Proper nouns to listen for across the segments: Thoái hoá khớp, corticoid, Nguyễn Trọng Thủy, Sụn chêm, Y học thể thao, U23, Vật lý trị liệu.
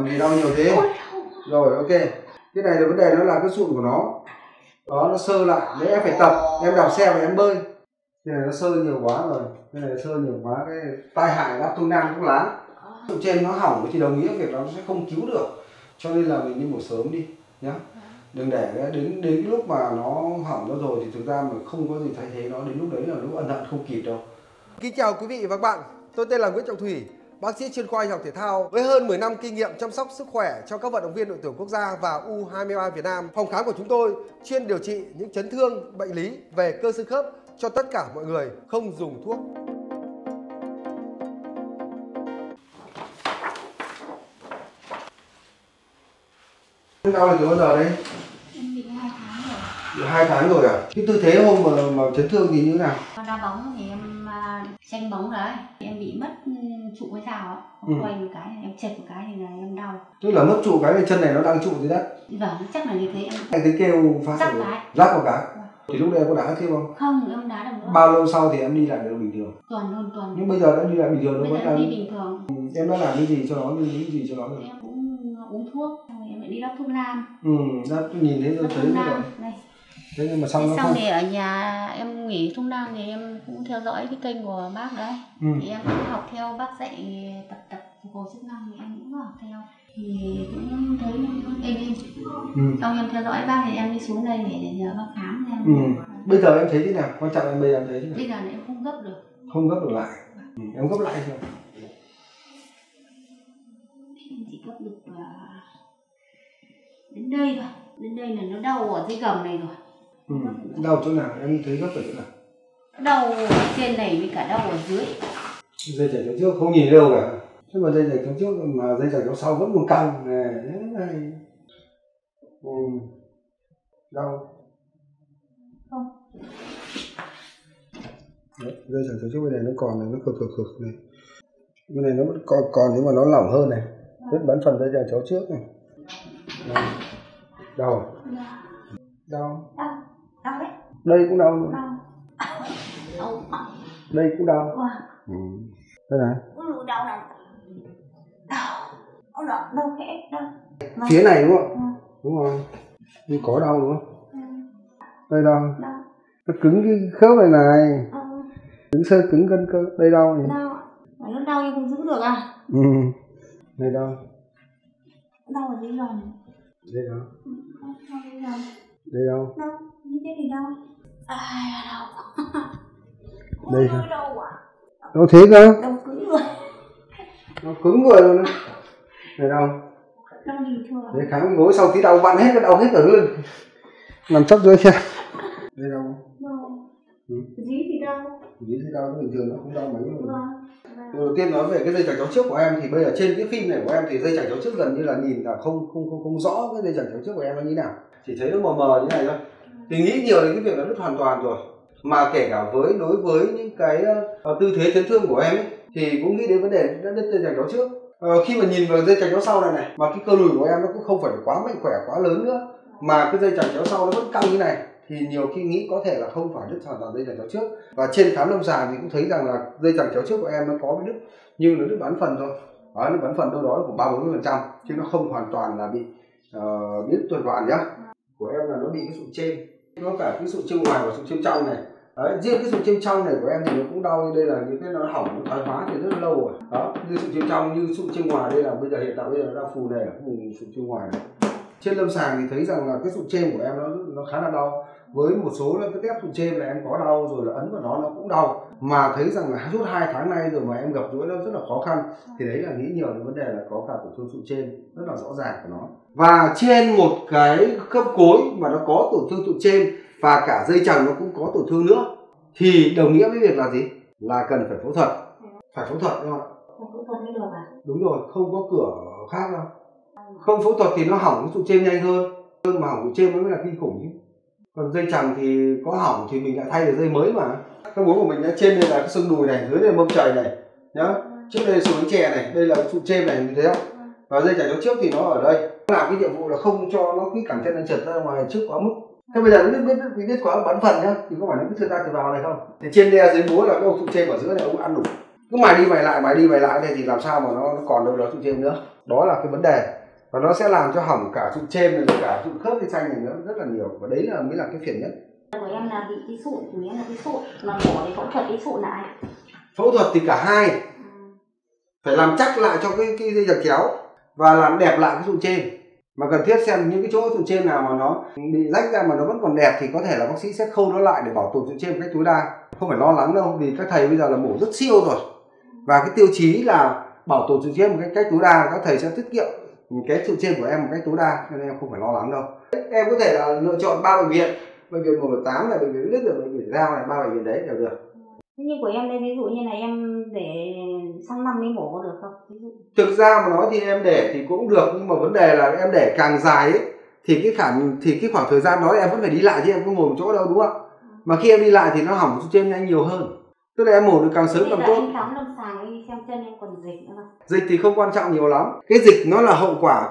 còn gì đau nhiều thế. Rồi ok, cái này là vấn đề nó là cái sụn của nó. Đó, nó sơ lại, nếu em phải tập, em đạp xe và em bơi. Cái này nó sơ nhiều quá rồi, cái này sơ nhiều quá, cái tai hại lát thuốc nam thuốc lá. Ở trên nó hỏng thì đồng nghĩa việc nó sẽ không cứu được. Cho nên là mình đi mổ sớm đi nhá. Đừng để đến lúc mà nó hỏng nó rồi thì thực ra mà không có gì thay thế nó, đến lúc đấy là lúc ân hận không kịp đâu. Kính chào quý vị và các bạn, tôi tên là Nguyễn Trọng Thủy, bác sĩ chuyên khoa y học thể thao với hơn 10 năm kinh nghiệm chăm sóc sức khỏe cho các vận động viên đội tuyển quốc gia và U23 Việt Nam. Phòng khám của chúng tôi chuyên điều trị những chấn thương, bệnh lý về cơ xương khớp cho tất cả mọi người, không dùng thuốc. Đau là từ bao giờ đấy? Em bị 2 tháng rồi. Được 2 tháng rồi à? Cái tư thế hôm mà chấn thương thì như thế nào? Đá bóng thì em tranh bóng đấy, em bị mất trụ cái sao á, quay một cái, em chật một cái thì là em đau. Tức là mất trụ cái này, chân này nó đang trụ dưới đất. Vâng, chắc là như thế em. Anh thấy kêu phát rác vào cái. Thì lúc đấy em có đá thêm không? Không, em đá được nữa. Bao lâu sau thì em đi lại được bình thường? Tuần luôn, tuần. Nhưng bây giờ đã đi lại bình thường. Bây giờ đi bình thường. Em đã làm cái gì cho nó, những gì cho nó rồi? Em cũng uống thuốc, em lại đi đắp thuốc nam. Đắp nhìn thấy tôi thấy rồi. Đây. Thế nhưng mà xong thì ở nhà em nghỉ thuốc nam thì em cũng theo dõi cái kênh của bác đấy. Thì em cũng học theo bác dạy tập phục hồi chức năng thì em cũng học theo. Thì cũng thấy êm êm. Xong em theo dõi bác thì em đi xuống đây để nhờ bác khám em. Bây giờ em thấy thế nào? Quan trọng là bây giờ em thấy thế nào? Bây giờ em không gấp được. Không gấp được lại. Em gấp lại rồi. Em chỉ gấp được đến đây thôi. Đến đây là nó đau ở dưới gầm này rồi. Đau chỗ nào? Em thấy gấp ở chỗ nào? Đau ở trên này với cả đau ở dưới. Dây chảy chỗ trước không nhìn đâu cả. Thế mà dây chảy chỗ trước mà dây chảy chỗ sau vẫn còn căng này. Đau không? Đấy, dây chảy chỗ trước bên này nó còn này, nó cực này. Bên này nó vẫn còn nhưng mà nó lỏng hơn này. Rất bắn phần dây chảy chỗ trước này. Đấy. Đau. Đau. Đau đấy. Đây cũng đau nữa. Đau. Đây cũng đau. Thế này. Đau này. Đau. Đau khẽ. Đau. Phía này đúng không? Đúng rồi. Nhưng có đau đúng không? Đây đau. Nó cứng cái khớp này này. Cứng sơ cứng gân cơ. Đây đau này. Đau. Nó đau nhưng không giữ được à? Đây đau. Đau ở dưới lòng. Đây đâu? Đây đâu? Đâu, như thế thì đâu? Ai là đâu? Đây hả? Đâu thế cơ? Đâu cứng rồi. Nó cứng rồi luôn. Đây đâu? Đâu bình thường. Để khám gối sau tí đau vặn hết, nó đau hết cả lưng. Nằm sấp dưới xem. Đây đâu? Đâu. Dí thì đau. Dí thì đau, bình thường nó không đau mấy rồi. Đầu tiên nói về cái dây chằng chéo trước của em thì bây giờ trên cái phim này của em thì dây chằng chéo trước gần như là nhìn là không rõ cái dây chằng chéo trước của em nó như nào, chỉ thấy nó mờ mờ như này thôi. Thì nghĩ nhiều đến cái việc nó đứt hoàn toàn rồi, mà kể cả đối với những cái tư thế chấn thương của em ấy, thì cũng nghĩ đến vấn đề nó đứt dây chằng chéo trước. Khi mà nhìn vào dây chằng chéo sau này này, mà cái cơ đùi của em nó cũng không phải quá mạnh khỏe quá lớn nữa, mà cái dây chằng chéo sau nó vẫn căng như này. Thì nhiều khi nghĩ có thể là không phải đứt hoàn toàn dây chằng chéo trước, và trên khám lâm sàng thì cũng thấy rằng là dây chằng chéo trước của em nó có bị đứt nhưng nó đứt bán phần thôi, nó bán phần đâu đó là khoảng 30-40% chứ nó không hoàn toàn là bị đứt toàn đoạn nhá. Của em là nó bị cái sụn trên, nó cả cái sụn trên ngoài và sụn trên trong này. Đấy, riêng cái sụn trên trong này của em thì nó cũng đau, đây là những cái nó hỏng thoái hóa thì rất lâu rồi. Đó, như sụn trên trong như sụn trên ngoài đây là bây giờ hiện tại bây giờ đang phù này ở vùng sụn trên ngoài này. Trên lâm sàng thì thấy rằng là cái sụn trên của em nó khá là đau, với một số là cái tép sụn trên là em có đau rồi, là ấn vào nó cũng đau, mà thấy rằng là suốt 2 tháng nay rồi mà em gặp rối nó rất là khó khăn. Thì đấy là nghĩ nhiều đến vấn đề là có cả tổn thương sụn trên rất là rõ ràng của nó, và trên một cái khớp gối mà nó có tổn thương sụn trên và cả dây chằng nó cũng có tổn thương nữa thì đồng nghĩa với việc là gì, là cần phải phẫu thuật. Phải phẫu thuật đúng không? Phẫu thuật mới được à? Đúng rồi, không có cửa khác đâu. Không phẫu thuật thì nó hỏng cái sụn trên nhanh hơn, nhưng mà hỏng sụn trên mới là kinh khủng chứ. Còn dây chằng thì có hỏng thì mình lại thay được dây mới mà. Các bố của mình đã trên đây là cái xương đùi này, dưới đây là mông chày này nhá. Trước đây là xương bánh chè này, đây là sụn trên này, mình thấy không? Và dây chằng chéo trước thì nó ở đây. Làm cái nhiệm vụ là không cho nó cái cẳng chân nó trượt ra ngoài trước quá mức. Thế bây giờ nó biết quá bắn phần nhá, thì có phải nó cứ trượt ra từ vào này không? Thì trên đây dưới bố là cái ông sụn trên ở giữa này ông ăn đủ. cứ mài đi mài lại này thì làm sao mà nó còn đâu đó trụ chêm nữa. Đó là cái vấn đề, và nó sẽ làm cho hỏng cả trụ chêm này, cả trụ khớp dây xanh này nữa rất là nhiều, và đấy là mới là cái phiền nhất. Với em là bị cái sụn, thì em là cái sụn mà mổ thì phẫu thuật cái sụn lại. Phẫu thuật thì cả hai phải làm chắc lại cho cái dây giằng chéo và làm đẹp lại cái trụ chêm. Mà cần thiết xem những cái chỗ trụ chêm nào mà nó bị rách ra mà nó vẫn còn đẹp thì có thể là bác sĩ sẽ khâu nó lại để bảo tồn trụ chêm một cách tối đa. Không phải lo lắng đâu, vì các thầy bây giờ là mổ rất siêu rồi, và cái tiêu chí là bảo tồn trụ chêm một cách tối đa, các thầy sẽ tiết kiệm cái trụ chêm của em một cách tối đa, cho nên em không phải lo lắng đâu. Em có thể là lựa chọn 3 bệnh viện, bệnh viện 118 này, bệnh viện Việt Đức, bệnh viện Giao này, 3 bệnh viện đấy đều được. Như của em đây, ví dụ như là em để sang năm mới mổ có được không? Ví dụ. Thực ra mà nói thì em để thì cũng được, nhưng mà vấn đề là em để càng dài ấy, thì cái khoảng thời gian đó em vẫn phải đi lại chứ em không ngồi một chỗ đâu, đúng không ạ? Mà khi em đi lại thì nó hỏng trụ chêm nhanh nhiều hơn. Tức là em mổ được càng sớm càng tốt. Em khám lâm sàng đi xem chân em còn dịch nữa. Dịch thì không quan trọng nhiều lắm. Cái dịch nó là hậu quả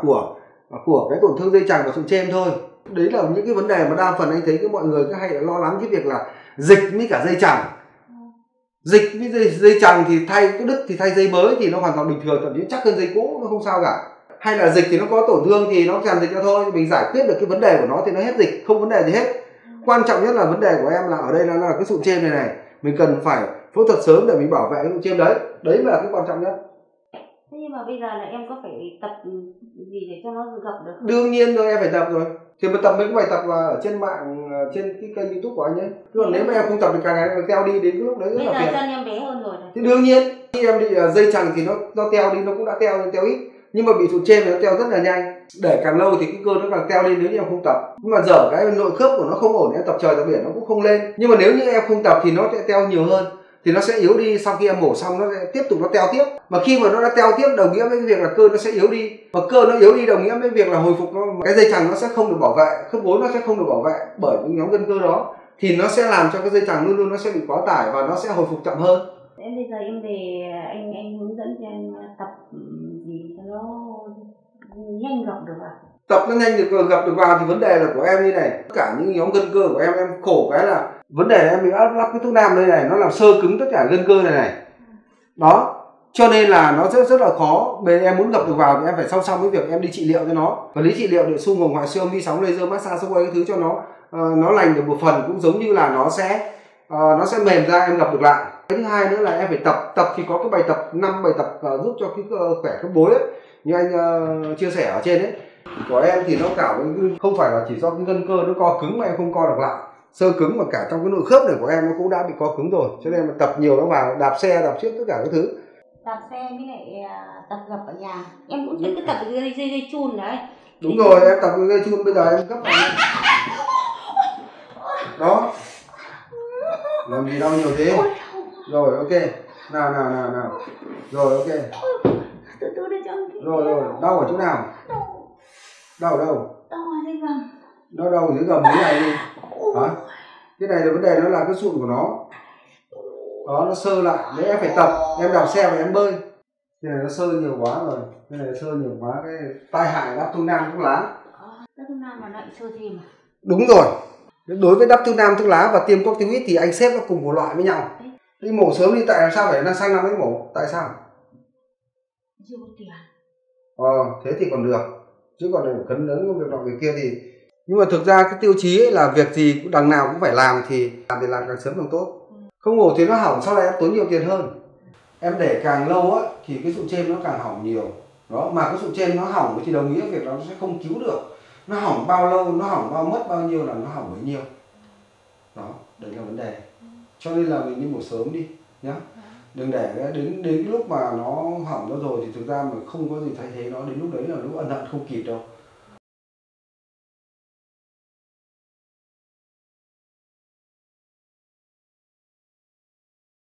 của cái tổn thương dây chằng và trụ chêm thôi. Đấy là những cái vấn đề mà đa phần anh thấy cái mọi người cứ hay là lo lắng cái việc là dịch với cả dây chằng. Dịch với dây chằng thì thay cái đứt thì thay dây mới thì nó hoàn toàn bình thường, thậm chí chắc hơn dây cũ, nó không sao cả. Hay là dịch thì nó có tổn thương thì nó tràn dịch ra thôi, mình giải quyết được cái vấn đề của nó thì nó hết dịch, không vấn đề gì hết. Quan trọng nhất là vấn đề của em là ở đây là cái trụ chêm này, mình cần phải phẫu thuật sớm để mình bảo vệ cái trụ chêm đấy. Đấy là cái quan trọng nhất. Thế nhưng mà bây giờ là em có phải tập gì để cho nó gặp được? Đương nhiên rồi, em phải tập rồi. Thì mà tập mấy cái bài tập là ở trên mạng, trên cái kênh YouTube của anh ấy. Chứ còn nếu mà em không tập thì càng ngày nó teo đi, đến cái lúc đấy rất là phiền. Bây giờ chân em bé hơn rồi này. Thì đương nhiên, khi em bị dây chằng thì nó teo đi, nó cũng đã teo ít. Nhưng mà bị trụ chêm thì nó teo rất là nhanh. Để càng lâu thì cái cơ nó càng teo lên nếu như em không tập. Nhưng mà giờ cái nội khớp của nó không ổn, em tập trời tập biển nó cũng không lên. Nhưng mà nếu như em không tập thì nó sẽ teo nhiều hơn, thì nó sẽ yếu đi. Sau khi em mổ xong nó sẽ tiếp tục nó teo tiếp, mà khi mà nó đã teo tiếp đồng nghĩa với cái việc là cơ nó sẽ yếu đi, mà cơ nó yếu đi đồng nghĩa với việc là hồi phục nó, cái dây chằng nó sẽ không được bảo vệ, khớp gối nó sẽ không được bảo vệ bởi những nhóm gân cơ đó, thì nó sẽ làm cho cái dây chằng luôn luôn nó sẽ bị quá tải và nó sẽ hồi phục chậm hơn. Em bây giờ em về anh hướng dẫn cho em tập gì cho nó nhanh gặp được à? Tập nó nhanh được gặp được vào thì vấn đề là của em như này, tất cả những nhóm gân cơ của em khổ cái là vấn đề là em bị áp lắp cái thuốc nam đây này, nó làm sơ cứng tất cả gân cơ này này đó, cho nên là nó rất là khó. Bây em muốn gặp được vào thì em phải song song với việc em đi trị liệu cho nó, và lý trị liệu để xung hồng ngoại siêu âm, đi sóng laser, massage xung quanh cái thứ cho nó lành được một phần, cũng giống như là nó sẽ mềm ra, em gặp được lại. Cái thứ hai nữa là em phải tập thì có cái bài tập 5 bài tập giúp cho cái khỏe khớp gối ấy, như anh chia sẻ ở trên ấy. Của em thì nó cả không phải là chỉ do cái gân cơ nó co cứng mà em không co được lại, sơ cứng, mà cả trong cái nội khớp này của em nó cũng đã bị co cứng rồi, cho nên mà tập nhiều nó vào, đạp xe đạp trước tất cả các thứ. Đạp xe với lại tập gập ở nhà em cũng cứ tập dây chun đấy. Đúng rồi, em tập dây chun, bây giờ em gấp đó làm gì đau nhiều thế rồi. Ok, nào rồi, ok rồi, đau ở chỗ nào? Đau ở đâu? Đau ở dưới gầm. Nó đau ở dưới gầm thế này đi. Hả? Cái này là vấn đề, nó là cái sụn của nó. Đó, nó sơ lại. Đấy, em phải tập. Em đạp xe và em bơi. Cái này nó sơ nhiều quá rồi. Cái này nó sơ nhiều quá, cái tai hại đắp thuốc nam thuốc lá. Đắp thuốc nam mà lại sơ thêm à? Đúng rồi. Đối với đắp thuốc nam thuốc lá và tiêm corticoid thì anh xếp nó cùng một loại với nhau. Đi mổ sớm đi, tại sao phải sang năm mới mổ? Tại sao? Chưa có tiền. Thế thì còn được. Chứ còn để cấn lớn công việc nọ việc kia thì, nhưng mà thực ra cái tiêu chí ấy là việc gì cũng đằng nào cũng phải làm, thì làm càng sớm càng tốt. Không ngổ thì nó hỏng, sau này em tốn nhiều tiền hơn. Em để càng lâu á thì cái trụ chêm nó càng hỏng nhiều đó, mà cái trụ chêm nó hỏng thì đồng nghĩa việc nó sẽ không cứu được. Nó hỏng bao lâu, nó hỏng bao mất bao nhiêu là nó hỏng bấy nhiêu đó, đấy là vấn đề. Cho nên là mình đi mổ sớm đi nhá, đừng để đến lúc mà nó hỏng nó rồi thì thực ra mà không có gì thay thế nó, đến lúc đấy là lúc ân hận không kịp đâu.